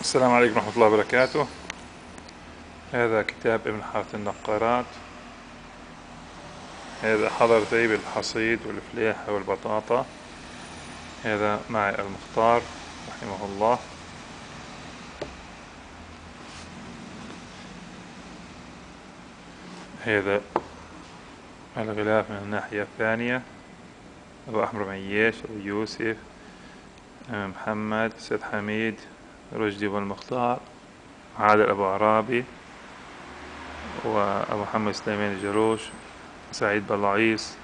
السلام عليكم ورحمة الله وبركاته. هذا كتاب ابن حارث النقارات. هذا حضر ذيب الحصيد والفلاحة والبطاطا. هذا معي المختار رحمه الله. هذا الغلاف من الناحية الثانية، أبو أحمر معيش، أبو يوسف، محمد، سيد حميد، رشدي والمختار، عادل أبو عرابي، وأبو محمد سليمان الجروش، سعيد بلعيس،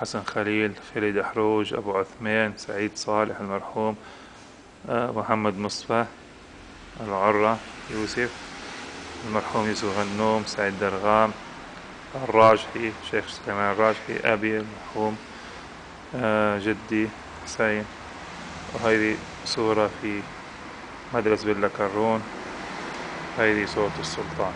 حسن خليل، خالد حروج، أبو عثمان، سعيد صالح المرحوم، محمد مصطفى العرة، يوسف المرحوم، يوسف غنوم، سعيد درغام الراجحي، شيخ سليمان الراجحي، أبي المرحوم، جدي حسين. وهذه صورة في مدرسة بلا كرون. هذه صورة السلطان.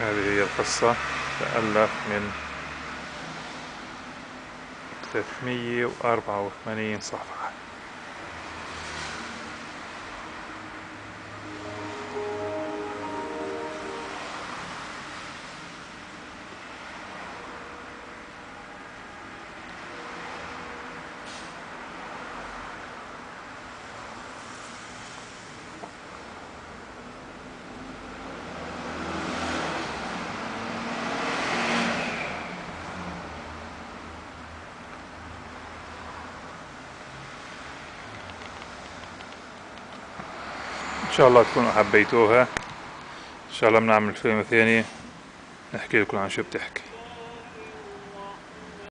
هذه هي القصة، تألف من 384 صفحة. إن شاء الله تكونوا حبيتوها. إن شاء الله بنعمل فيلم ثاني نحكي لكم عن شو بتحكي.